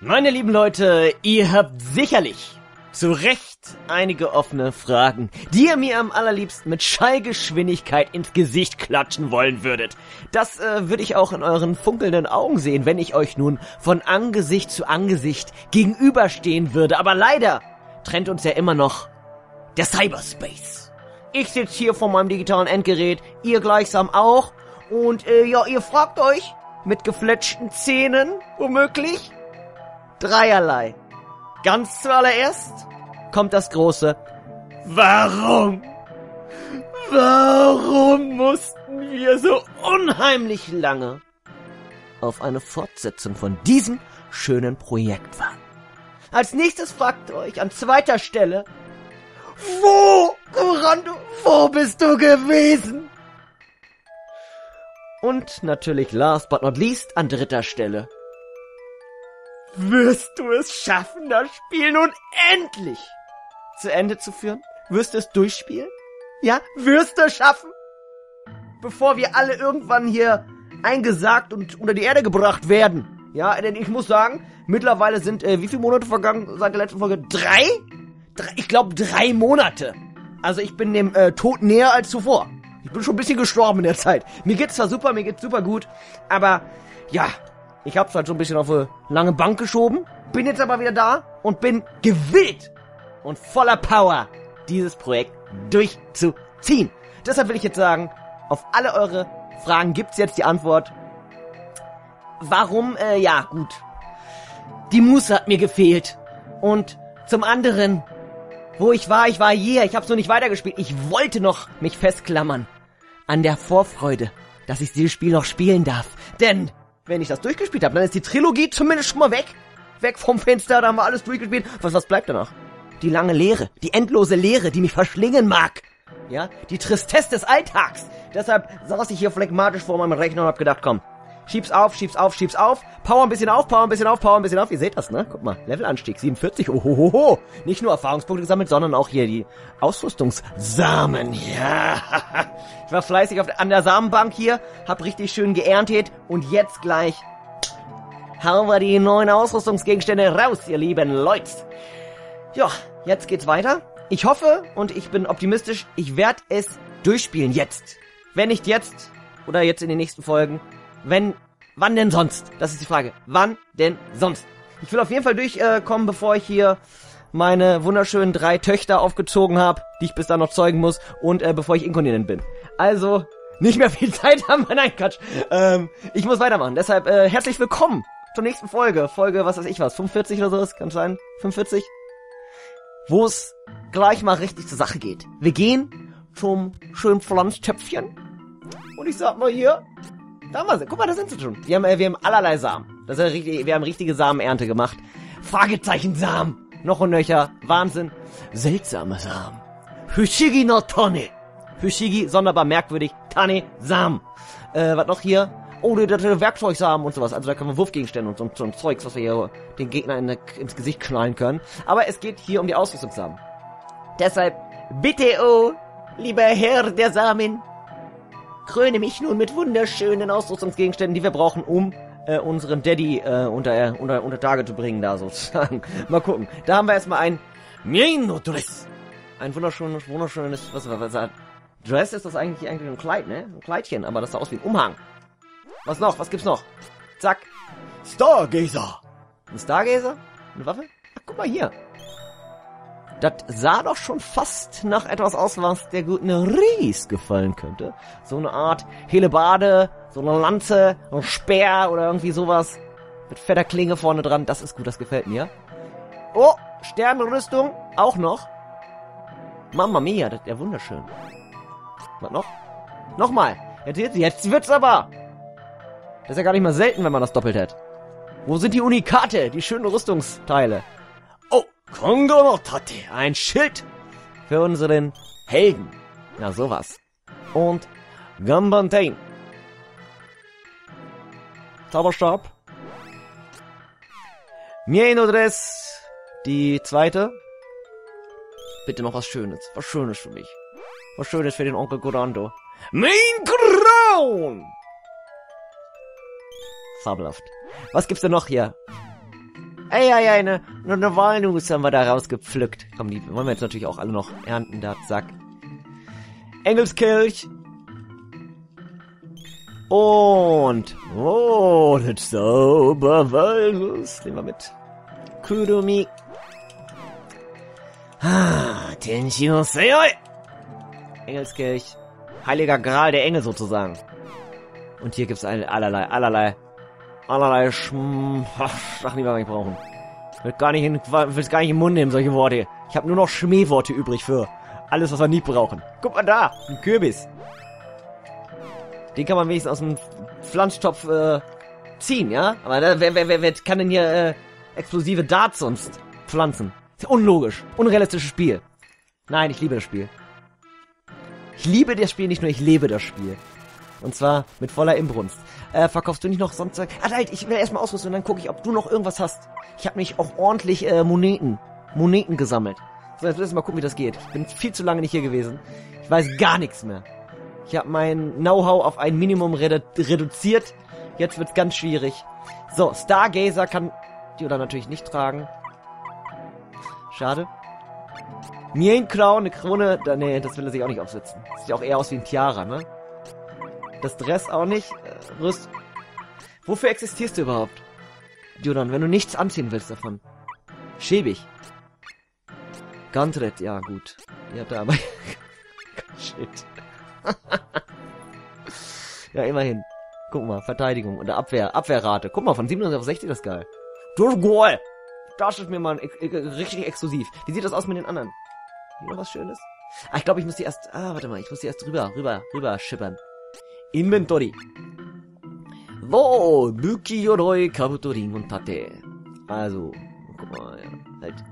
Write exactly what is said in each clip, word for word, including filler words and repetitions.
Meine lieben Leute, ihr habt sicherlich zu Recht einige offene Fragen, die ihr mir am allerliebsten mit Schallgeschwindigkeit ins Gesicht klatschen wollen würdet. Das äh, würde ich auch in euren funkelnden Augen sehen, wenn ich euch nun von Angesicht zu Angesicht gegenüberstehen würde. Aber leider trennt uns ja immer noch der Cyberspace. Ich sitze hier vor meinem digitalen Endgerät, ihr gleichsam auch. Und äh, ja, ihr fragt euch mit gefletschten Zähnen, womöglich, dreierlei. Ganz zuallererst kommt das große Warum? Warum mussten wir so unheimlich lange auf eine Fortsetzung von diesem schönen Projekt warten? Als nächstes fragt euch an zweiter Stelle, wo, Kurando, wo bist du gewesen? Und natürlich last but not least an dritter Stelle, wirst du es schaffen, das Spiel nun endlich zu Ende zu führen? Wirst du es durchspielen? Ja, wirst du es schaffen? Bevor wir alle irgendwann hier eingesagt und unter die Erde gebracht werden. Ja, denn ich muss sagen, mittlerweile sind, äh, wie viele Monate vergangen seit der letzten Folge? Drei? Drei ich glaube, drei Monate. Also ich bin dem äh, Tod näher als zuvor. Ich bin schon ein bisschen gestorben in der Zeit. Mir geht's zwar super, mir geht's super gut, aber ja... Ich hab's halt schon ein bisschen auf eine lange Bank geschoben, bin jetzt aber wieder da und bin gewillt und voller Power, dieses Projekt durchzuziehen. Deshalb will ich jetzt sagen, auf alle eure Fragen gibt's jetzt die Antwort. Warum? Äh, ja, gut. Die Muße hat mir gefehlt. Und zum anderen, wo ich war, ich war hier, ich hab's nur nicht weitergespielt. Ich wollte noch mich festklammern an der Vorfreude, dass ich dieses Spiel noch spielen darf. Denn... wenn ich das durchgespielt habe, dann ist die Trilogie zumindest schon mal weg. Weg vom Fenster, da haben wir alles durchgespielt. Was, was bleibt danach? Die lange Leere, die endlose Leere, die mich verschlingen mag. Ja, die Tristesse des Alltags. Deshalb saß ich hier phlegmatisch vor meinem Rechner und hab gedacht, komm, schieb's auf, schieb's auf, schieb's auf. Power ein bisschen auf, Power ein bisschen auf, Power ein bisschen auf. Ihr seht das, ne? Guck mal, Levelanstieg, siebenundvierzig, ohohoho. Nicht nur Erfahrungspunkte gesammelt, sondern auch hier die Ausrüstungssamen. Ja, ich war fleißig auf, an der Samenbank hier, hab richtig schön geerntet. Und jetzt gleich hauen wir die neuen Ausrüstungsgegenstände raus, ihr lieben Leute. Ja, jetzt geht's weiter. Ich hoffe und ich bin optimistisch, ich werde es durchspielen jetzt. Wenn nicht jetzt oder jetzt in den nächsten Folgen. Wenn, wann denn sonst? Das ist die Frage. Wann denn sonst? Ich will auf jeden Fall durchkommen, äh, bevor ich hier meine wunderschönen drei Töchter aufgezogen habe, die ich bis dann noch zeugen muss und äh, bevor ich inkontinent bin. Also, nicht mehr viel Zeit haben wir. Nein, Quatsch. Ähm, ich muss weitermachen. Deshalb äh, herzlich willkommen zur nächsten Folge. Folge, was weiß ich was, fünfundvierzig oder sowas? Kann sein? fünfundvierzig? Wo es gleich mal richtig zur Sache geht. Wir gehen zum schönen Pflanztöpfchen. Und ich sag mal hier... Da mal, guck mal, da sind sie schon. Wir haben, äh, wir haben allerlei Samen. Das ist ja richtig, wir haben richtige Samenernte gemacht. Fragezeichen Samen. Noch und nöcher. Wahnsinn. Seltsame Samen. Hushigi no Tone. Hushigi, sonderbar merkwürdig. Tane, Samen. Äh, was noch hier? Oh, die, die, die Werkzeugsamen und sowas. Also da können wir Wurfgegenstände und so, so ein Zeugs, was wir hier den Gegner in, ins Gesicht knallen können. Aber es geht hier um die Ausrüstungssamen. Deshalb, bitte, oh, lieber Herr der Samen, kröne mich nun mit wunderschönen Ausrüstungsgegenständen, die wir brauchen, um äh, unseren Daddy äh, unter, äh, unter, unter Tage zu bringen, da sozusagen. Mal gucken. Da haben wir erstmal ein Mino-Dress. Ein wunderschönes, wunderschönes, was war das? Dress ist das eigentlich eigentlich ein Kleid, ne? Ein Kleidchen, aber das sah aus wie ein Umhang. Was noch? Was gibt's noch? Zack. Stargazer. Ein Stargazer? Eine Waffe? Ach, guck mal hier. Das sah doch schon fast nach etwas aus, was der guten Riesz gefallen könnte. So eine Art Helebade, so eine Lanze, ein Speer oder irgendwie sowas. Mit fetter Klinge vorne dran. Das ist gut, das gefällt mir. Oh, Sternenrüstung auch noch. Mamma mia, das ist ja wunderschön. Was noch? Nochmal. Jetzt, jetzt wird's aber. Das ist ja gar nicht mal selten, wenn man das doppelt hat. Wo sind die Unikate, die schönen Rüstungsteile? Kongo no Tate, ein Schild für unseren Helden. Na sowas. Und Gambantain. Zauberstab. Mienodress. Die zweite. Bitte noch was Schönes. Was Schönes für mich. Was Schönes für den Onkel Kurando. Mein Crown! Fabelhaft. Was gibt's denn noch hier? Ey, ey, ey, ne, ne Walnuss haben wir da rausgepflückt. Komm, die wollen wir jetzt natürlich auch alle noch ernten, da, Sack. Engelskirch. Und, oh, das Zauberwalnuss. Nehmen wir mit. Kurumi. Ah, Tenshio Seoi. Engelskirch. Heiliger Gral der Engel sozusagen. Und hier gibt's eine allerlei, allerlei, allerlei Schm... Sachen, die wir gar nicht brauchen. Ich will gar nicht in, will's gar nicht im Mund nehmen, solche Worte. Ich habe nur noch Schmähworte übrig für alles, was wir nicht brauchen. Guck mal da, ein Kürbis. Den kann man wenigstens aus dem Pflanztopf äh, ziehen, ja? Aber da, wer, wer, wer kann denn hier äh, explosive Darts sonst pflanzen? Ist ja unlogisch, unrealistisches Spiel. Nein, ich liebe das Spiel. Ich liebe das Spiel nicht nur, ich lebe das Spiel. Und zwar mit voller Inbrunst. Äh, verkaufst du nicht noch sonst... Ah, halt, ich will erstmal ausrüsten und dann gucke ich, ob du noch irgendwas hast. Ich habe mich auch ordentlich äh, Moneten, Moneten gesammelt. So, jetzt müssen wir mal gucken, wie das geht. Ich bin viel zu lange nicht hier gewesen. Ich weiß gar nichts mehr. Ich habe mein Know-how auf ein Minimum redu reduziert. Jetzt wird's ganz schwierig. So, Stargazer kann die oder natürlich nicht tragen. Schade. Mien-Crown, eine Krone. Da, nee, das will er sich auch nicht aufsetzen. Sieht ja auch eher aus wie ein Tiara, ne? Das Dress auch nicht. Äh, Rüst. Wofür existierst du überhaupt? Duran, wenn du nichts anziehen willst davon. Schäbig. Gantret, ja gut. Ihr habt da aber... Shit. Ja, immerhin. Guck mal, Verteidigung oder Abwehr, Abwehrrate. Guck mal, von siebenundzwanzig auf sechzig, das ist geil. Durchgol! Das ist mir mal richtig exklusiv. Wie sieht das aus mit den anderen? Hier noch was Schönes? Ah, ich glaube, ich muss die erst... Ah, warte mal, ich muss die erst rüber, rüber, rüber schippern. Inventory. Wo, Buki Yoroi Kabutorin und Tate. Also, guck mal, ja, halt.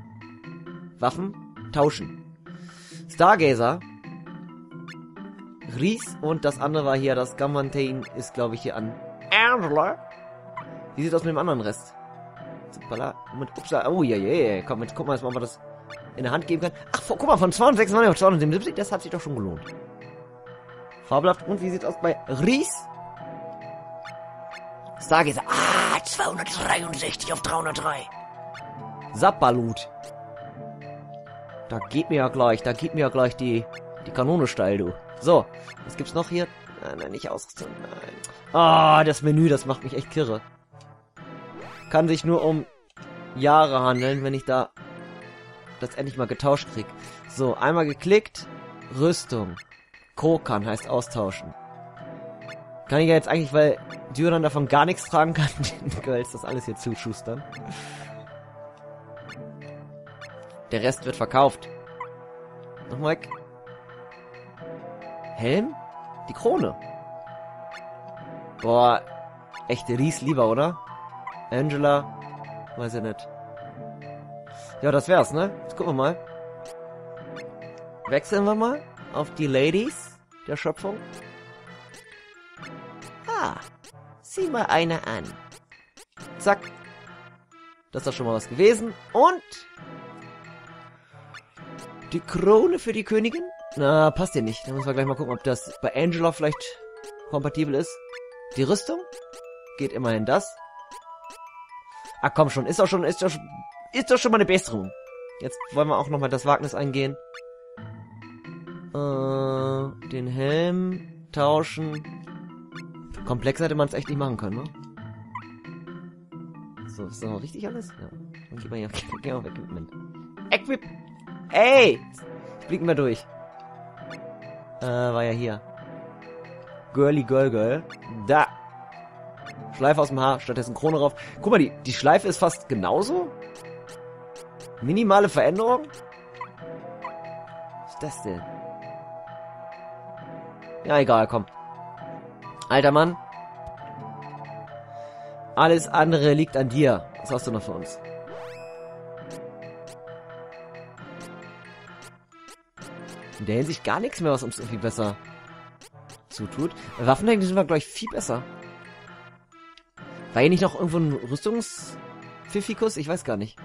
Waffen tauschen. Stargazer. Riesz und das andere war hier, das Gamantain ist, glaube ich, hier an Angela. Wie sieht das mit dem anderen Rest? Oh, ja, ja, ja. Komm, jetzt guck mal, ob man das in der Hand geben kann. Ach, guck mal, von zweihundertsechsundzwanzig auf zweihundertsiebenundsiebzig, das hat sich doch schon gelohnt. Fabelhaft. Und wie sieht es aus bei Riesz? Stargazer. Ah, zweihundertdreiundsechzig auf dreihundertdrei. Sappalut. Da geht mir ja gleich, da geht mir ja gleich die, die Kanone steil, du. So, was gibt's noch hier? Nein, nein, nicht ausrüsten, nein. Ah, das Menü, das macht mich echt kirre. Kann sich nur um Jahre handeln, wenn ich da das endlich mal getauscht krieg. So, einmal geklickt. Rüstung. Kokan heißt austauschen. Kann ich ja jetzt eigentlich, weil Duran davon gar nichts tragen kann, den Girls das alles hier zuschustern. Der Rest wird verkauft. Nochmal weg. Helm? Die Krone. Boah, echte Riesz lieber, oder? Angela? Weiß ja nicht. Ja, das wär's, ne? Jetzt gucken wir mal. Wechseln wir mal auf die Ladies der Schöpfung. Ah, sieh mal eine an. Zack. Das ist doch schon mal was gewesen. Und... die Krone für die Königin? Na, passt ja nicht. Da müssen wir gleich mal gucken, ob das bei Angela vielleicht kompatibel ist. Die Rüstung? Geht immerhin das. Ah, komm schon. Ist doch schon, ist doch, ist doch schon mal eine Besserung. Jetzt wollen wir auch nochmal das Wagnis eingehen. Äh, den Helm tauschen. Komplexer hätte man es echt nicht machen können, ne? So, ist das noch richtig alles? Ja. Dann gehen wir hier auf Equipment. Equip! Ey! Jetzt blicken wir durch. Äh, war ja hier. Girly Girl Girl. Da. Schleife aus dem Haar, stattdessen Krone drauf. Guck mal, die, die Schleife ist fast genauso. Minimale Veränderung. Was ist das denn? Ja, egal, komm. Alter Mann. Alles andere liegt an dir. Was hast du noch für uns? In der Hinsicht gar nichts mehr, was uns irgendwie besser zutut. Waffentechnisch sind wir, glaube ich, viel besser. War hier nicht noch irgendwo ein Rüstungspfiffikus? Ich weiß gar nicht.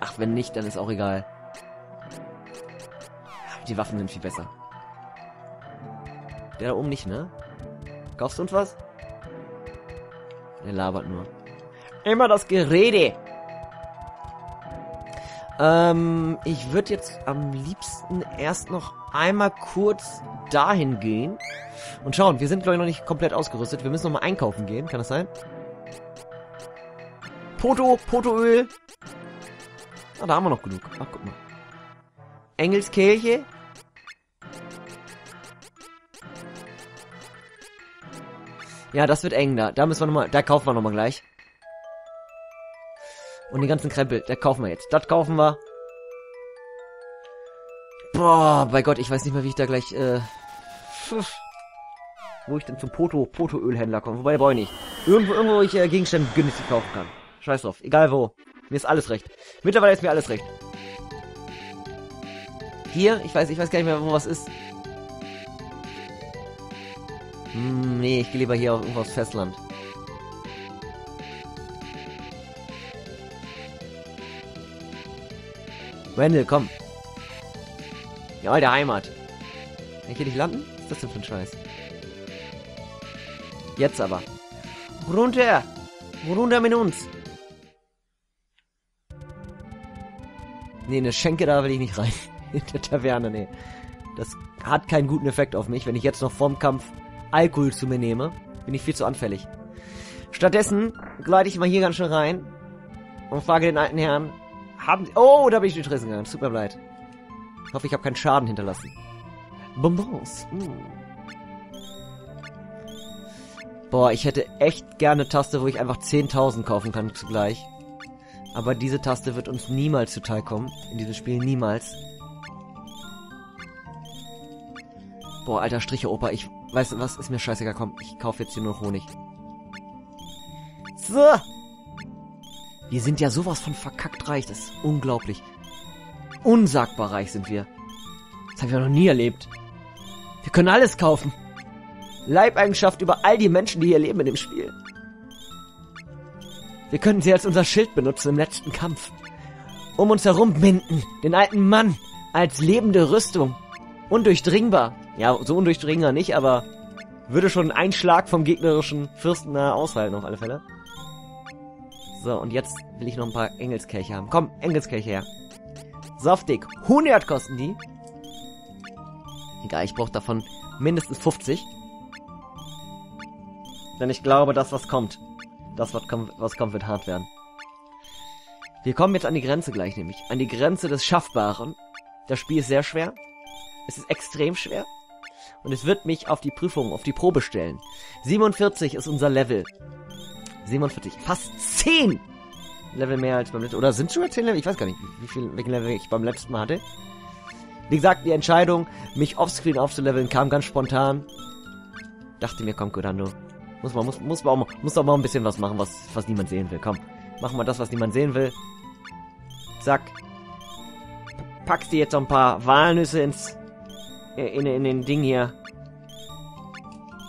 Ach, wenn nicht, dann ist auch egal. Die Waffen sind viel besser. Der da oben nicht, ne? Kaufst du uns was? Er labert nur. Immer das Gerede. Ähm, ich würde jetzt am liebsten erst noch einmal kurz dahin gehen. Und schauen, wir sind, glaube ich, noch nicht komplett ausgerüstet. Wir müssen noch mal einkaufen gehen, kann das sein? Poto, Potoöl. Ah, da haben wir noch genug. Ach, guck mal. Engelskirche. Ja, das wird eng da. Da müssen wir nochmal... Da kaufen wir nochmal gleich. Und den ganzen Krempel, da kaufen wir jetzt. Das kaufen wir. Boah, bei Gott, ich weiß nicht mehr, wie ich da gleich... Äh, pf, wo ich denn zum Poto, Potoölhändler komme. Wobei, der brauche ich nicht. Irgendwo, irgendwo, wo ich äh, Gegenstände günstig kaufen kann. Scheiß drauf. Egal wo. Mir ist alles recht. Mittlerweile ist mir alles recht. Hier, ich weiß, ich weiß gar nicht mehr, wo was ist. Hm, nee, ich gehe lieber hier auf irgendwo aufs Festland. Wendel, komm. Ja, der Heimat. Kann ich hier nicht landen? Was ist das denn für ein Scheiß? Jetzt aber. Runter! Runter mit uns! Nee, eine Schenke da will ich nicht rein. In der Taverne, nee. Das hat keinen guten Effekt auf mich. Wenn ich jetzt noch vorm Kampf Alkohol zu mir nehme, bin ich viel zu anfällig. Stattdessen gleite ich mal hier ganz schnell rein und frage den alten Herrn, haben Sie... Oh, da bin ich in den Tresen gegangen. Tut mir leid. Ich hoffe, ich habe keinen Schaden hinterlassen. Bonbons. Mm. Boah, ich hätte echt gerne eine Taste, wo ich einfach zehntausend kaufen kann zugleich. Aber diese Taste wird uns niemals zuteil kommen. In diesem Spiel niemals. Boah, alter Striche-Opa, ich... Weißt du was? Ist mir scheißegal, komm. Ich kaufe jetzt hier nur Honig. So! Wir sind ja sowas von verkackt reich, das ist unglaublich. Unsagbar reich sind wir. Das habe ich ja noch nie erlebt. Wir können alles kaufen. Leibeigenschaft über all die Menschen, die hier leben in dem Spiel. Wir können sie als unser Schild benutzen im letzten Kampf. Um uns herum binden, den alten Mann, als lebende Rüstung. Undurchdringbar. Ja, so undurchdringbar nicht, aber würde schon einen Schlag vom gegnerischen Fürsten nahe aushalten, auf alle Fälle. So, und jetzt will ich noch ein paar Engelskelche haben. Komm, Engelskelche her. Saftig. hundert kosten die. Egal, ich brauche davon mindestens fünfzig. Denn ich glaube, dass was kommt. Das, was kommt, was kommt, wird hart werden. Wir kommen jetzt an die Grenze gleich, nämlich. An die Grenze des Schaffbaren. Das Spiel ist sehr schwer. Es ist extrem schwer. Und es wird mich auf die Prüfung, auf die Probe stellen. siebenundvierzig ist unser Level. siebenundvierzig. Fast zehn Level mehr als beim letzten Mal. Oder sind es sogar zehn Level? Ich weiß gar nicht, wie viel, welchen Level ich beim letzten Mal hatte. Wie gesagt, die Entscheidung, mich offscreen aufzuleveln, kam ganz spontan. Dachte mir, komm, Kurando. Muss man, muss, muss man auch mal, muss doch mal ein bisschen was machen, was, was niemand sehen will. Komm, machen wir das, was niemand sehen will. Zack. Packst dir jetzt noch ein paar Walnüsse ins... In, in den Ding hier.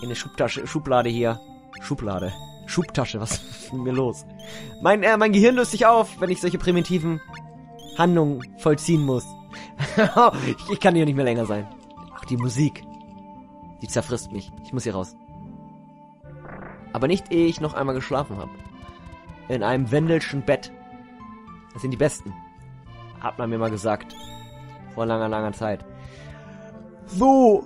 In eine Schubtasche, Schublade hier. Schublade. Schubtasche, was ist denn mir los? Mein, äh, mein Gehirn löst sich auf, wenn ich solche primitiven Handlungen vollziehen muss. ich, ich kann hier nicht mehr länger sein. Ach, die Musik. Die zerfrisst mich. Ich muss hier raus. Aber nicht, ehe ich noch einmal geschlafen habe. In einem wendelschen Bett. Das sind die Besten. Hat man mir mal gesagt. Vor langer, langer Zeit. So.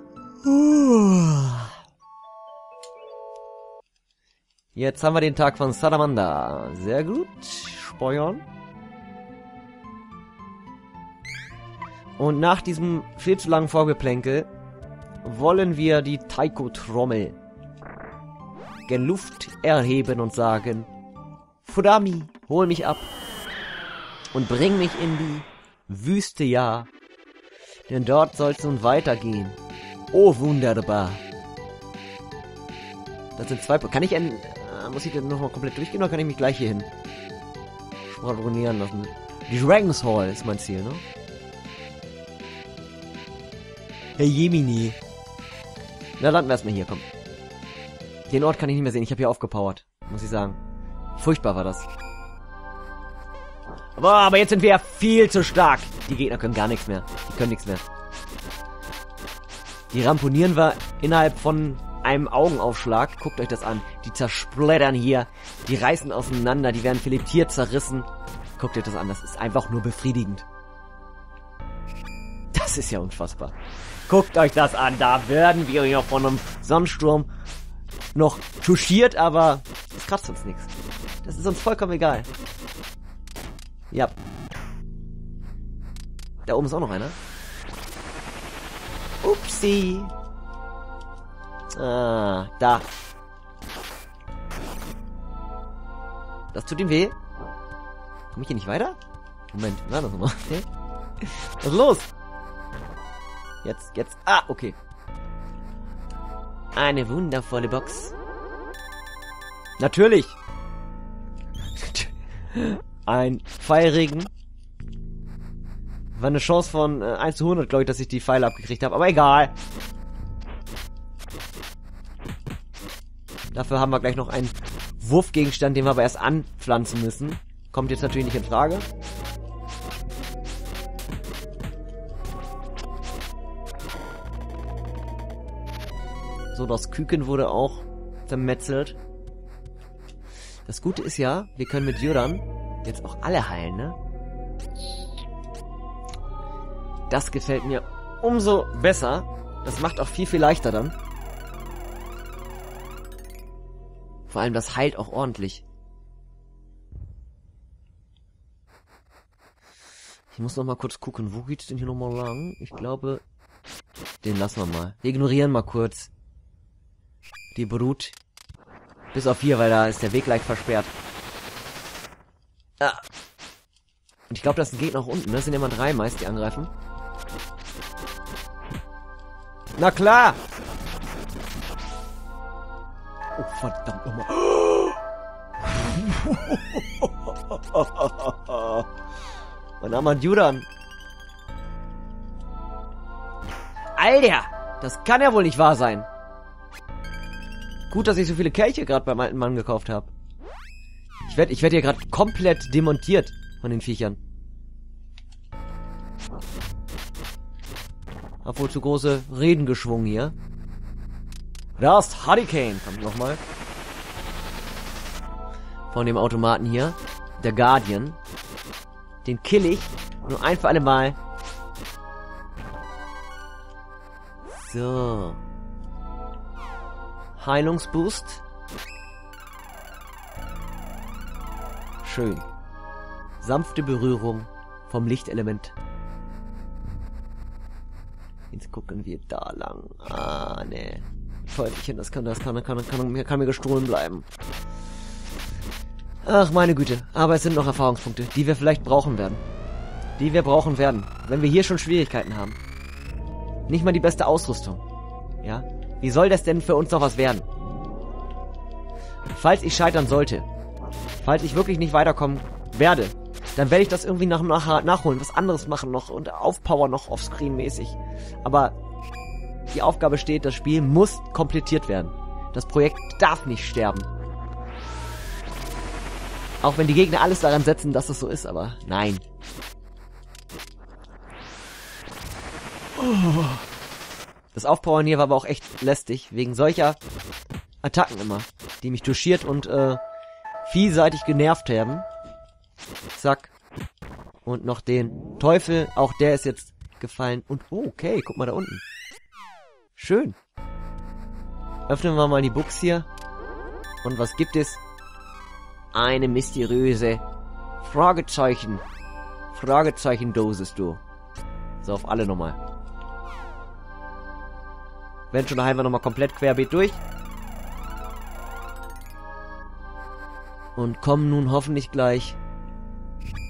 Jetzt haben wir den Tag von Salamanda. Sehr gut. Speuern. Und nach diesem viel zu langen Vorgeplänkel wollen wir die Taiko-Trommel gen Luft erheben und sagen, Fudami, hol mich ab und bring mich in die Wüste, ja. Denn dort soll es nun weitergehen. Oh, wunderbar. Das sind zwei... Kann ich... Ein, äh, muss ich denn nochmal komplett durchgehen, oder kann ich mich gleich hierhin schwadronieren lassen? Die Dragon's Hall ist mein Ziel, ne? Hey, Jemini. Na, landen wir erstmal hier, komm. Den Ort kann ich nicht mehr sehen. Ich habe hier aufgepowert, muss ich sagen. Furchtbar war das. Boah, aber jetzt sind wir ja viel zu stark. Die Gegner können gar nichts mehr. Die können nichts mehr. Die ramponieren wir innerhalb von einem Augenaufschlag. Guckt euch das an. Die zersplittern hier. Die reißen auseinander. Die werden filetiert, zerrissen. Guckt euch das an. Das ist einfach nur befriedigend. Das ist ja unfassbar. Guckt euch das an. Da werden wir ja von einem Sonnensturm noch touchiert, aber es kratzt uns nichts. Das ist uns vollkommen egal. Ja. Da oben ist auch noch einer. Upsi. Ah, da. Das tut ihm weh. Komm ich hier nicht weiter? Moment, warte mal. Okay. Was ist los? Jetzt, jetzt. Ah, okay. Eine wundervolle Box. Natürlich. Ein Pfeilregen. War eine Chance von äh, eins zu hundert, glaube ich, dass ich die Pfeile abgekriegt habe. Aber egal. Dafür haben wir gleich noch einen Wurfgegenstand, den wir aber erst anpflanzen müssen. Kommt jetzt natürlich nicht in Frage. So, das Küken wurde auch zermetzelt. Das Gute ist ja, wir können mit Joran jetzt auch alle heilen, ne? Das gefällt mir umso besser. Das macht auch viel, viel leichter dann. Vor allem, das heilt auch ordentlich. Ich muss noch mal kurz gucken. Wo geht's denn hier nochmal lang? Ich glaube, den lassen wir mal. Wir ignorieren mal kurz die Brut. Bis auf hier, weil da ist der Weg leicht versperrt. Ah. Und ich glaube, das ist ein Gegner nach unten. Das sind immer drei meist, die angreifen. Na klar! Oh, verdammt nochmal. Mein armer Duran. Alter! Das kann ja wohl nicht wahr sein. Gut, dass ich so viele Kelche gerade beim alten Mann gekauft habe. Ich werde ich werd hier gerade komplett demontiert von den Viechern. Hab wohl zu große Reden geschwungen hier. Last Hurricane kommt nochmal. Von dem Automaten hier. Der Guardian. Den kill ich. Nur ein für alle Mal. So. Heilungsboost. Schön. Sanfte Berührung vom Lichtelement. Jetzt gucken wir da lang. Ah, ne. Teufelchen, das kann, das kann, das kann, das kann, das kann mir gestohlen bleiben. Ach, meine Güte. Aber es sind noch Erfahrungspunkte, die wir vielleicht brauchen werden. Die wir brauchen werden, wenn wir hier schon Schwierigkeiten haben. Nicht mal die beste Ausrüstung. Ja? Wie soll das denn für uns noch was werden? Falls ich scheitern sollte, falls ich wirklich nicht weiterkommen werde, dann werde ich das irgendwie nach, nach, nachholen, was anderes machen noch und aufpower noch offscreen-mäßig. Aber die Aufgabe steht, das Spiel muss komplettiert werden. Das Projekt darf nicht sterben. Auch wenn die Gegner alles daran setzen, dass es so ist, aber nein. Oh. Das Aufpowern hier war aber auch echt lästig, wegen solcher Attacken immer, die mich touchiert und äh, vielseitig genervt haben. Zack. Und noch den Teufel, auch der ist jetzt gefallen. Und oh, okay, guck mal da unten. Schön. Öffnen wir mal die Box hier. Und was gibt es? Eine mysteriöse Fragezeichen. Fragezeichen-Dosis, du. So, auf alle nochmal. Wenn schon, daheim wir nochmal komplett querbeet durch. Und kommen nun hoffentlich gleich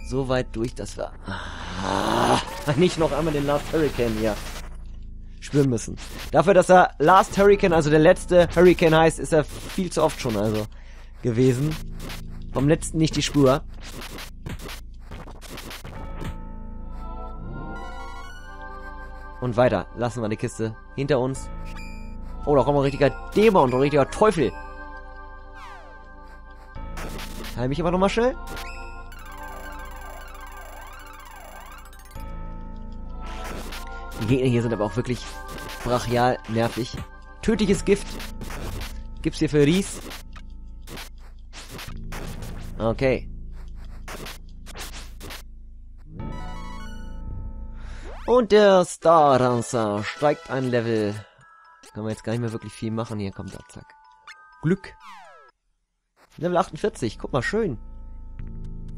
so weit durch, dass wir ah, nicht noch einmal den Last Hurricane hier spüren müssen. Dafür, dass er Last Hurricane, also der letzte Hurricane heißt, ist er viel zu oft schon also gewesen. Vom letzten nicht die Spur. Und weiter. Lassen wir die Kiste hinter uns. Oh, da kommt ein richtiger Dämon und ein richtiger Teufel. Heil mich aber nochmal schnell. Die Gegner hier sind aber auch wirklich brachial nervig. Tödliches Gift. Gibt's hier für Riesz? Okay. Und der Star-Dancer steigt ein Level. Kann man jetzt gar nicht mehr wirklich viel machen. Hier kommt der Zack. Glück. Level achtundvierzig. Guck mal, schön.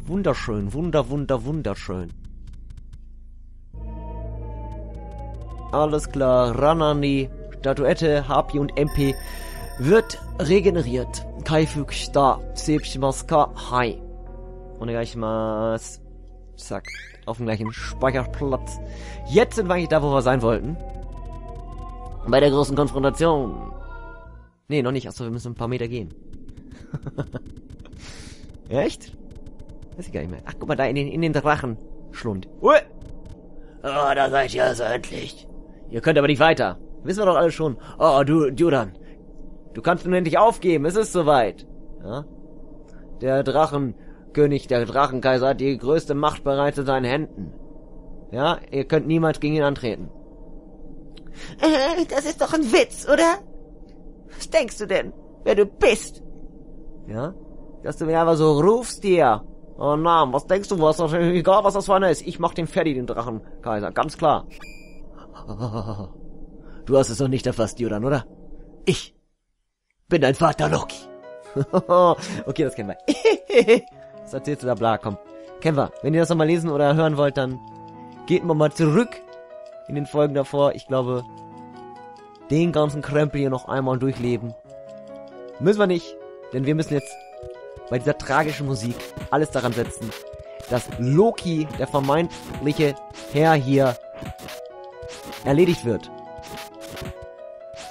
Wunderschön. Wunder, wunder, wunderschön. Alles klar. Ranani, Statuette, H P und M P wird regeneriert. Kaifuku shita, seishimasu ka? Hai. Onegaishimasu. Zack. Auf dem gleichen Speicherplatz. Jetzt sind wir eigentlich da, wo wir sein wollten. Bei der großen Konfrontation. Nee, noch nicht. Achso, wir müssen ein paar Meter gehen. Echt? Weiß ich gar nicht mehr. Ach, guck mal, da in den, in den Drachenschlund. Ui! Oh, da seid ihr also endlich. Ihr könnt aber nicht weiter. Wissen wir doch alle schon. Oh, du, Duran. Du kannst nun endlich aufgeben. Es ist soweit. Ja? Der Drachen... König, der Drachenkaiser, hat die größte Macht bereits in seinen Händen. Ja, ihr könnt niemals gegen ihn antreten. Äh, das ist doch ein Witz, oder? Was denkst du denn, wer du bist? Ja, dass du mir einfach so rufst dir. Oh na, was denkst du, was das, egal was das für einer ist, ich mach den fertig, den Drachenkaiser, ganz klar. Oh, du hast es doch nicht erfasst, Joran, oder? Ich bin dein Vater Loki. Okay, das kennen wir. Das erzählst du da, bla, komm. Kennen wir. Wenn ihr das nochmal lesen oder hören wollt, dann geht mal mal zurück in den Folgen davor. Ich glaube, den ganzen Krempel hier noch einmal durchleben. Müssen wir nicht, denn wir müssen jetzt bei dieser tragischen Musik alles daran setzen, dass Loki, der vermeintliche Herr hier, erledigt wird.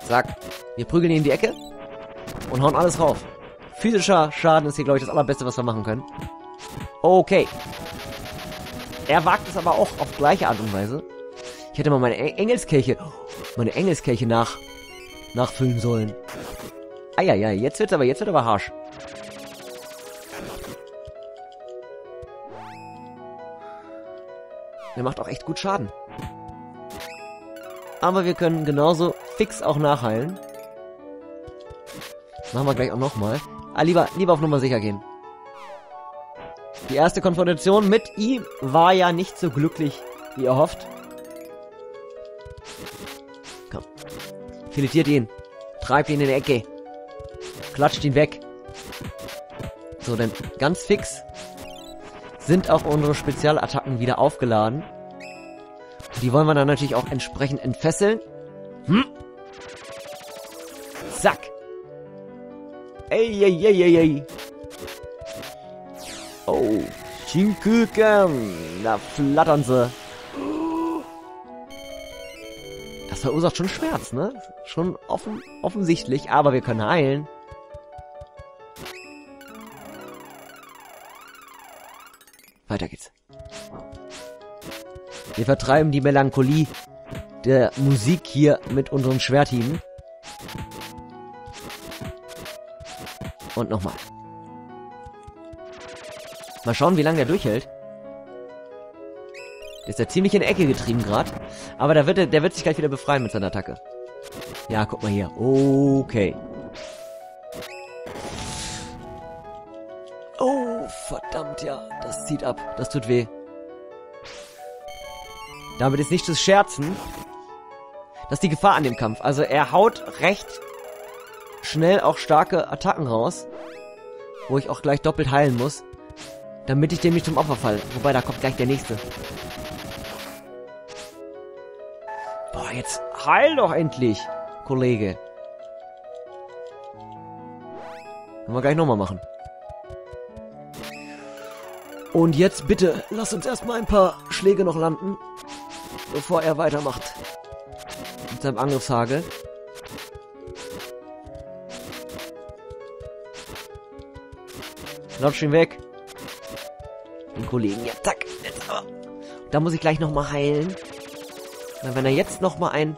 Zack. Wir prügeln ihn in die Ecke und hauen alles rauf. Physischer Schaden ist hier, glaube ich, das allerbeste, was wir machen können. Okay. Er wagt es aber auch auf gleiche Art und Weise. Ich hätte mal meine Engelskelche, meine Engelskelche nach, nachfüllen sollen. Eieiei, ah, ja, ja, jetzt wird's aber, jetzt wird aber harsch. Der macht auch echt gut Schaden. Aber wir können genauso fix auch nachheilen. Machen wir gleich auch nochmal. Ah, lieber, lieber auf Nummer sicher gehen. Die erste Konfrontation mit ihm war ja nicht so glücklich, wie erhofft. Komm. Filetiert ihn. Treibt ihn in die Ecke. Klatscht ihn weg. So, dann ganz fix sind auch unsere Spezialattacken wieder aufgeladen. Die wollen wir dann natürlich auch entsprechend entfesseln. Hm? Zack. Ey, ey, ey, ey, ey. Oh, Schinküken. Da flattern sie. Das verursacht schon Schmerz, ne? Schon offen, offensichtlich, aber wir können heilen. Weiter geht's. Wir vertreiben die Melancholie der Musik hier mit unseren Schwerthieben. Und nochmal. Mal schauen, wie lange der durchhält. Der ist ja ziemlich in die Ecke getrieben gerade. Aber der wird, der, der wird sich gleich wieder befreien mit seiner Attacke. Ja, guck mal hier. Okay. Oh, verdammt, ja. Das zieht ab. Das tut weh. Damit ist nicht zu scherzen. Das ist die Gefahr an dem Kampf. Also er haut recht... schnell auch starke Attacken raus, wo ich auch gleich doppelt heilen muss, damit ich dem nicht zum Opfer falle. Wobei, da kommt gleich der nächste. Boah, jetzt heil doch endlich, Kollege. Können wir gleich nochmal machen. Und jetzt bitte, lasst uns erstmal ein paar Schläge noch landen, bevor er weitermacht mit seinem Angriffshagel. Klatsch ihn weg. Den Kollegen. Ja, zack. Jetzt aber. Da muss ich gleich nochmal heilen. Weil wenn er jetzt nochmal einen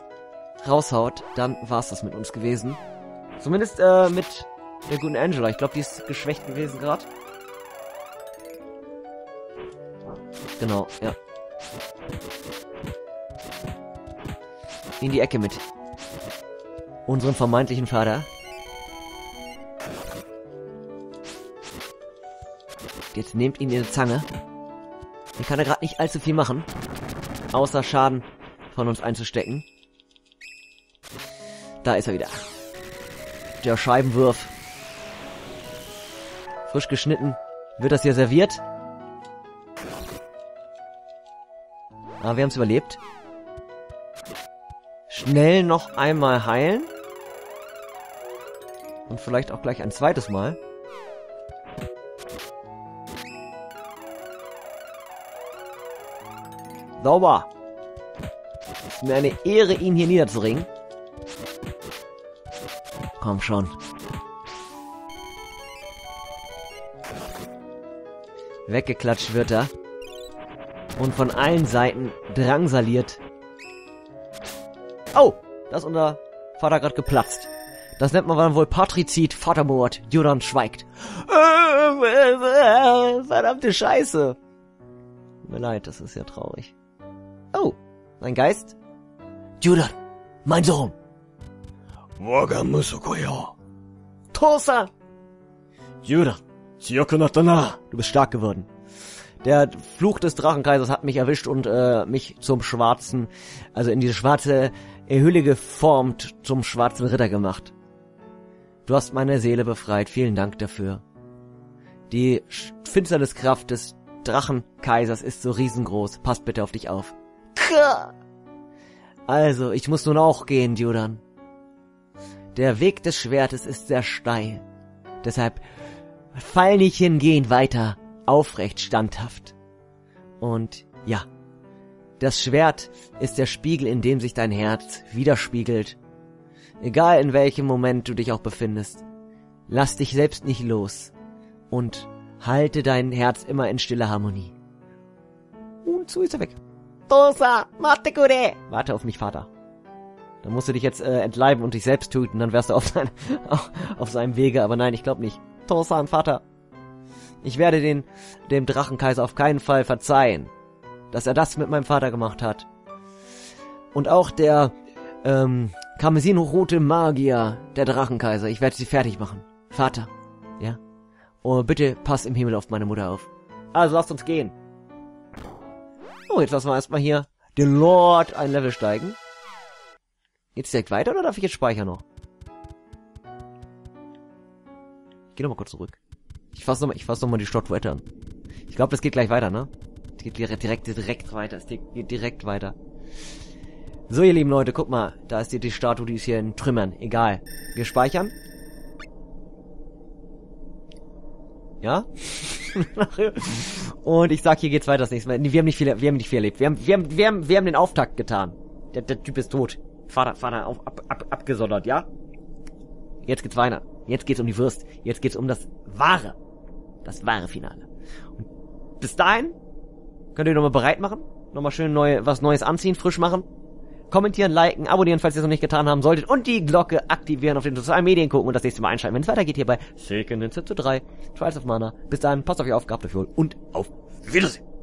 raushaut, dann war's das mit uns gewesen. Zumindest äh, mit der guten Angela. Ich glaube, die ist geschwächt gewesen gerade. Genau, ja. In die Ecke mit. Unseren vermeintlichen Vater. Kraft. Jetzt nehmt ihn diese Zange. Ich kann da gerade nicht allzu viel machen. Außer Schaden von uns einzustecken. Da ist er wieder. Der Scheibenwurf. Frisch geschnitten. Wird das hier serviert? Aber wir haben es überlebt. Schnell noch einmal heilen. Und vielleicht auch gleich ein zweites Mal. Sauber. Es ist mir eine Ehre, ihn hier niederzuringen. Komm schon. Weggeklatscht wird er. Und von allen Seiten drangsaliert. Oh, da ist unser Vater gerade geplatzt. Das nennt man dann wohl Patrizid, Vatermord. Duran schweigt. Verdammte Scheiße. Tut mir leid, das ist ja traurig. Oh, sein Geist? Duran, mein Sohn. Waga Musuko yo. Tosa. Duran, Tsuyoku natta na. Du bist stark geworden. Der Fluch des Drachenkaisers hat mich erwischt und äh, mich zum schwarzen, also in diese schwarze Hülle geformt, zum schwarzen Ritter gemacht. Du hast meine Seele befreit, vielen Dank dafür. Die Finsterniskraft des Drachenkaisers ist so riesengroß, passt bitte auf dich auf. Also, ich muss nun auch gehen, Duran. Der Weg des Schwertes ist sehr steil, deshalb fall nicht hin, gehen weiter. Aufrecht, standhaft. Und ja, das Schwert ist der Spiegel, in dem sich dein Herz widerspiegelt. Egal in welchem Moment du dich auch befindest, lass dich selbst nicht los und halte dein Herz immer in stiller Harmonie. Und so ist er weg. Tosa, matekure! Warte auf mich, Vater. Dann musst du dich jetzt äh, entleiben und dich selbst töten, dann wärst du auf, sein, auf, auf seinem Wege, aber nein, ich glaube nicht. Tosa, ein Vater. Ich werde den, dem Drachenkaiser auf keinen Fall verzeihen, dass er das mit meinem Vater gemacht hat. Und auch der ähm, karmesinrote Magier, der Drachenkaiser, ich werde sie fertig machen. Vater, ja? Und bitte pass im Himmel auf meine Mutter auf. Also lasst uns gehen. Oh, jetzt lassen wir erstmal hier den Lord ein Level steigen. Geht's direkt weiter oder darf ich jetzt speichern noch? Ich geh nochmal kurz zurück. Ich fasse nochmal, ich fasse nochmal die Statuette an. Ich glaube, das geht gleich weiter, ne? Es geht direkt, direkt, direkt weiter. Es geht direkt weiter. So, ihr lieben Leute, guck mal. Da ist die, die Statue, die ist hier in Trümmern. Egal. Wir speichern. Ja? Und ich sag, hier geht's weiter das nächste Mal. Nee, wir haben nicht viel, wir haben nicht viel erlebt. Wir haben, wir haben, wir haben, wir haben den Auftakt getan. Der, der Typ ist tot. Vater, Vater, auf, ab, ab, abgesondert, ja? Jetzt geht's weiter. Jetzt geht's um die Wurst. Jetzt geht's um das wahre. Das wahre Finale. Und bis dahin könnt ihr nochmal bereit machen. Nochmal schön neu, was Neues anziehen, frisch machen. Kommentieren, liken, abonnieren, falls ihr es noch nicht getan haben solltet. Und die Glocke aktivieren, auf den sozialen Medien gucken und das nächste Mal einschalten, wenn es weitergeht hier bei Seiken Densetsu drei, Trials of Mana. Bis dahin, passt auf euch auf, gehabt euch wohl und auf Wiedersehen.